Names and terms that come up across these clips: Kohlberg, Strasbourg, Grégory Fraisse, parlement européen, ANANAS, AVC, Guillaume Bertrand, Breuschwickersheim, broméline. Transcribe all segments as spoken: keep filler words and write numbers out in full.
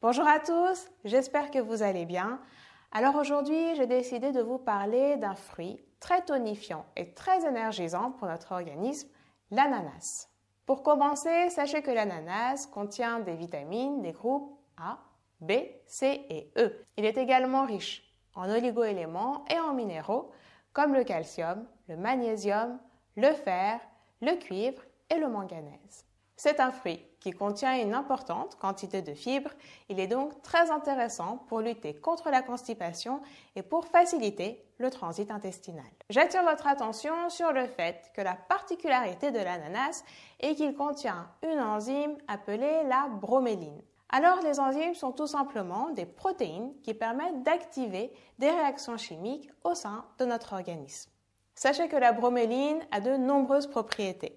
Bonjour à tous, j'espère que vous allez bien. Alors aujourd'hui, j'ai décidé de vous parler d'un fruit très tonifiant et très énergisant pour notre organisme, l'ananas. Pour commencer, sachez que l'ananas contient des vitamines des groupes A, B, C et E. Il est également riche en oligoéléments et en minéraux comme le calcium, le magnésium, le fer, le cuivre et le manganèse. C'est un fruit qui contient une importante quantité de fibres. Il est donc très intéressant pour lutter contre la constipation et pour faciliter le transit intestinal. J'attire votre attention sur le fait que la particularité de l'ananas est qu'il contient une enzyme appelée la broméline. Alors les enzymes sont tout simplement des protéines qui permettent d'activer des réactions chimiques au sein de notre organisme. Sachez que la broméline a de nombreuses propriétés.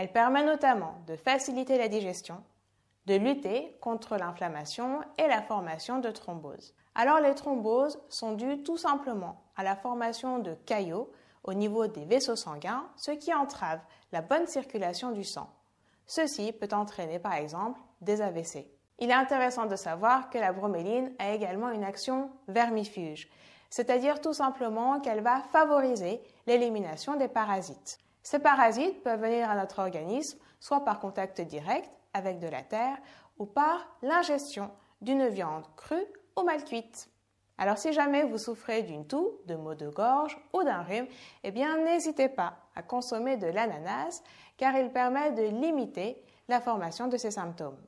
Elle permet notamment de faciliter la digestion, de lutter contre l'inflammation et la formation de thromboses. Alors les thromboses sont dues tout simplement à la formation de caillots au niveau des vaisseaux sanguins, ce qui entrave la bonne circulation du sang. Ceci peut entraîner par exemple des A V C. Il est intéressant de savoir que la broméline a également une action vermifuge, c'est-à-dire tout simplement qu'elle va favoriser l'élimination des parasites. Ces parasites peuvent venir à notre organisme soit par contact direct avec de la terre ou par l'ingestion d'une viande crue ou mal cuite. Alors si jamais vous souffrez d'une toux, de maux de gorge ou d'un rhume, eh bien n'hésitez pas à consommer de l'ananas car il permet de limiter la formation de ces symptômes.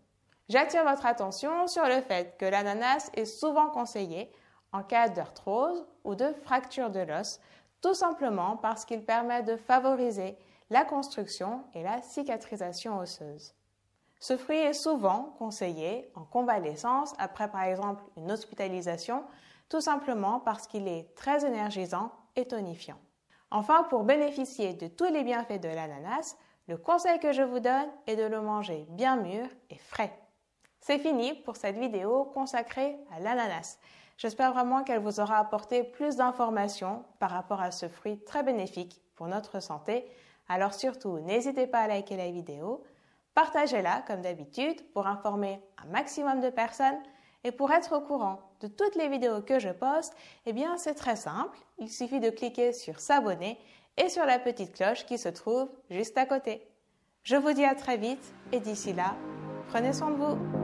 J'attire votre attention sur le fait que l'ananas est souvent conseillé en cas d'arthrose ou de fracture de l'os, tout simplement parce qu'il permet de favoriser la construction et la cicatrisation osseuse. Ce fruit est souvent conseillé en convalescence après par exemple une hospitalisation, tout simplement parce qu'il est très énergisant et tonifiant. Enfin, pour bénéficier de tous les bienfaits de l'ananas, le conseil que je vous donne est de le manger bien mûr et frais. C'est fini pour cette vidéo consacrée à l'ananas. J'espère vraiment qu'elle vous aura apporté plus d'informations par rapport à ce fruit très bénéfique pour notre santé. Alors surtout, n'hésitez pas à liker la vidéo, partagez-la comme d'habitude pour informer un maximum de personnes et pour être au courant de toutes les vidéos que je poste, eh bien c'est très simple, il suffit de cliquer sur s'abonner et sur la petite cloche qui se trouve juste à côté. Je vous dis à très vite et d'ici là, prenez soin de vous.